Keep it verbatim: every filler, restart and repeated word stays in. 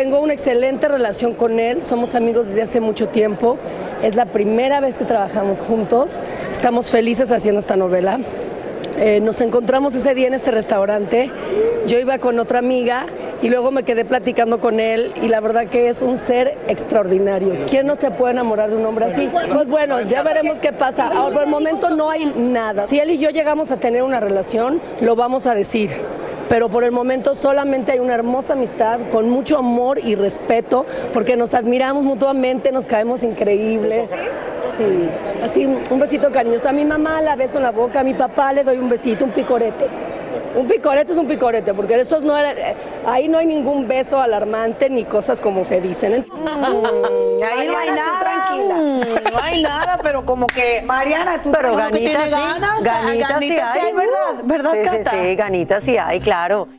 Tengo una excelente relación con él, somos amigos desde hace mucho tiempo, es la primera vez que trabajamos juntos, estamos felices haciendo esta novela. Eh, nos encontramos ese día en este restaurante, yo iba con otra amiga y luego me quedé platicando con él y la verdad que es un ser extraordinario. ¿Quién no se puede enamorar de un hombre así? Pues bueno, ya veremos qué pasa. Ahora, por el momento no hay nada. Si él y yo llegamos a tener una relación, lo vamos a decir. Pero por el momento solamente hay una hermosa amistad, con mucho amor y respeto, porque nos admiramos mutuamente, nos caemos increíble. Sí, así un besito cariñoso. A mi mamá la beso en la boca, a mi papá le doy un besito, un picorete. Un picorete es un picorete, porque esos no era, ahí no hay ningún beso alarmante ni cosas como se dicen. Mm, ahí no hay nada, tranquila. Mm, no hay nada, pero como que Mariana, tú pero ganitas, que tiene sí, ganas, ganitas, ganitas sí hay, hay, ¿verdad? ¿Verdad, sí, Cata? Sí, sí, ganitas sí hay, claro.